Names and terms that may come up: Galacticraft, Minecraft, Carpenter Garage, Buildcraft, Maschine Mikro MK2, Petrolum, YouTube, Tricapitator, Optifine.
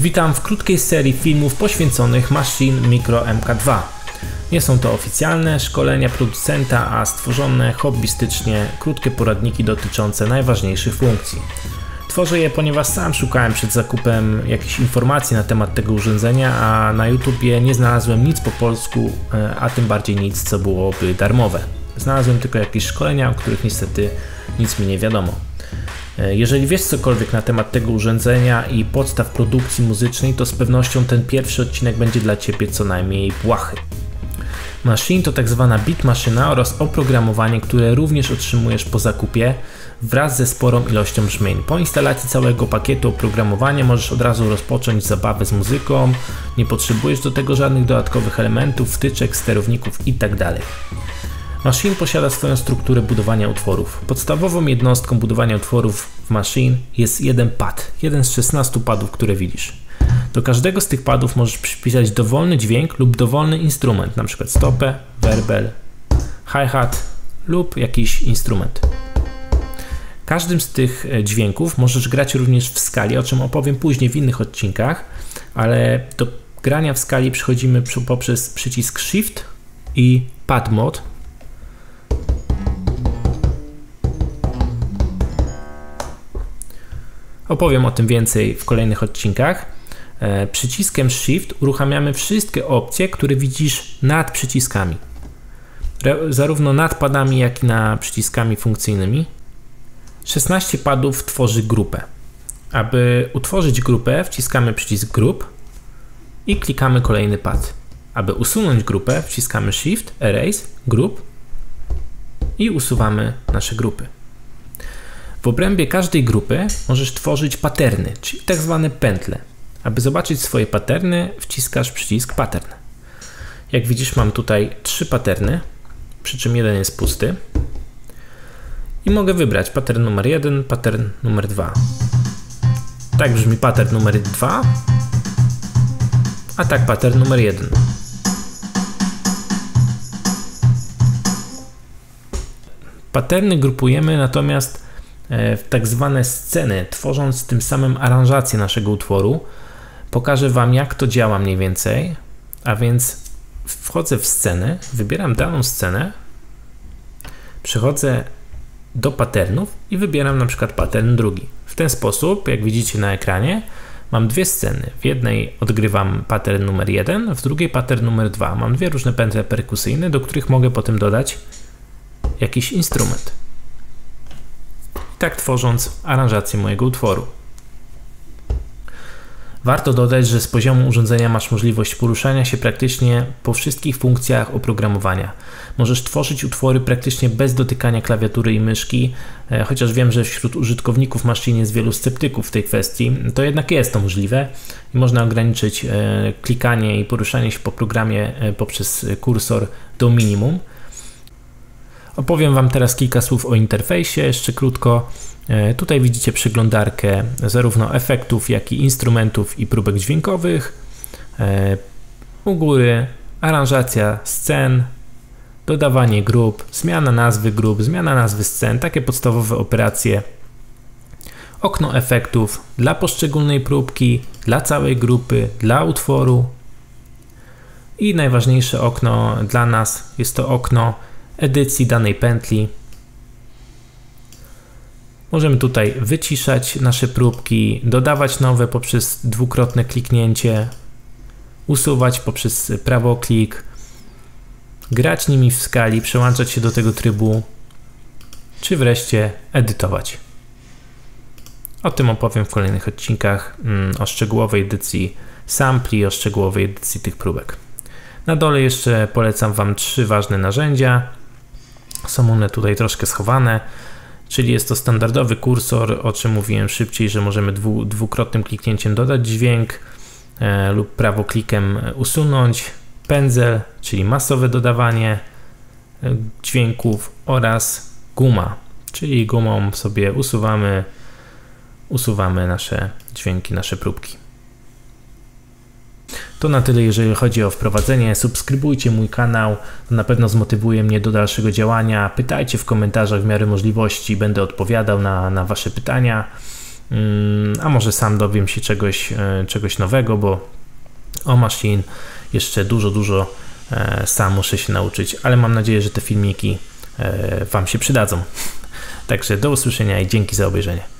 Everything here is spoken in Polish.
Witam w krótkiej serii filmów poświęconych Maschine Mikro MK2. Nie są to oficjalne szkolenia producenta, a stworzone hobbystycznie krótkie poradniki dotyczące najważniejszych funkcji. Tworzę je, ponieważ sam szukałem przed zakupem jakichś informacji na temat tego urządzenia, a na YouTubie nie znalazłem nic po polsku, a tym bardziej nic, co byłoby darmowe. Znalazłem tylko jakieś szkolenia, o których niestety nic mi nie wiadomo. Jeżeli wiesz cokolwiek na temat tego urządzenia i podstaw produkcji muzycznej, to z pewnością ten pierwszy odcinek będzie dla Ciebie co najmniej błahy. Machine to tak zwana beat maszyna oraz oprogramowanie, które również otrzymujesz po zakupie wraz ze sporą ilością brzmień. Po instalacji całego pakietu oprogramowania możesz od razu rozpocząć zabawę z muzyką, nie potrzebujesz do tego żadnych dodatkowych elementów, wtyczek, sterowników itd. Machine posiada swoją strukturę budowania utworów. Podstawową jednostką budowania utworów w Machine jest jeden pad, jeden z 16 padów, które widzisz. Do każdego z tych padów możesz przypisać dowolny dźwięk lub dowolny instrument, np. stopę, werbel, hi-hat lub jakiś instrument. Każdym z tych dźwięków możesz grać również w skali, o czym opowiem później w innych odcinkach, ale do grania w skali przechodzimy poprzez przycisk Shift i Pad Mode. Opowiem o tym więcej w kolejnych odcinkach. Przyciskiem Shift uruchamiamy wszystkie opcje, które widzisz nad przyciskami. Zarówno nad padami, jak i nad przyciskami funkcyjnymi. 16 padów tworzy grupę. Aby utworzyć grupę, wciskamy przycisk Group i klikamy kolejny pad. Aby usunąć grupę, wciskamy Shift, Erase, Group i usuwamy nasze grupy. W obrębie każdej grupy możesz tworzyć paterny, czyli tak zwane pętle. Aby zobaczyć swoje paterny, wciskasz przycisk Pattern. Jak widzisz, mam tutaj 3 paterny, przy czym jeden jest pusty. I mogę wybrać pattern numer 1, pattern numer 2. Tak brzmi pattern numer 2, a tak pattern numer 1. Paterny grupujemy natomiast w tak zwane sceny, tworząc tym samym aranżację naszego utworu. Pokażę Wam, jak to działa mniej więcej, a więc wchodzę w scenę, wybieram daną scenę, przechodzę do patternów i wybieram na przykład pattern drugi. W ten sposób, jak widzicie na ekranie, mam dwie sceny. W jednej odgrywam pattern numer 1, w drugiej pattern numer 2. Mam dwie różne pętle perkusyjne, do których mogę potem dodać jakiś instrument. Tak tworząc aranżację mojego utworu. Warto dodać, że z poziomu urządzenia masz możliwość poruszania się praktycznie po wszystkich funkcjach oprogramowania. Możesz tworzyć utwory praktycznie bez dotykania klawiatury i myszki, chociaż wiem, że wśród użytkowników Machine jest wielu sceptyków w tej kwestii, to jednak jest to możliwe i można ograniczyć klikanie i poruszanie się po programie poprzez kursor do minimum. Opowiem Wam teraz kilka słów o interfejsie, jeszcze krótko. Tutaj widzicie przeglądarkę zarówno efektów, jak i instrumentów i próbek dźwiękowych. U góry aranżacja scen, dodawanie grup, zmiana nazwy grup, zmiana nazwy scen, takie podstawowe operacje. Okno efektów dla poszczególnej próbki, dla całej grupy, dla utworu. I najważniejsze okno dla nas jest to okno edycji danej pętli. Możemy tutaj wyciszać nasze próbki, dodawać nowe poprzez dwukrotne kliknięcie, usuwać poprzez prawoklik, grać nimi w skali, przełączać się do tego trybu, czy wreszcie edytować. O tym opowiem w kolejnych odcinkach, o szczegółowej edycji sampli, o szczegółowej edycji tych próbek. Na dole jeszcze polecam Wam 3 ważne narzędzia. Są one tutaj troszkę schowane, czyli jest to standardowy kursor, o czym mówiłem szybciej, że możemy dwukrotnym kliknięciem dodać dźwięk lub prawoklikiem usunąć, pędzel, czyli masowe dodawanie dźwięków oraz guma, czyli gumą sobie usuwamy nasze dźwięki, nasze próbki. To na tyle, jeżeli chodzi o wprowadzenie. Subskrybujcie mój kanał, to na pewno zmotywuje mnie do dalszego działania. Pytajcie w komentarzach w miarę możliwości, będę odpowiadał na Wasze pytania. a może sam dowiem się czegoś nowego, bo o Machine jeszcze dużo sam muszę się nauczyć, ale mam nadzieję, że te filmiki Wam się przydadzą. Także do usłyszenia i dzięki za obejrzenie.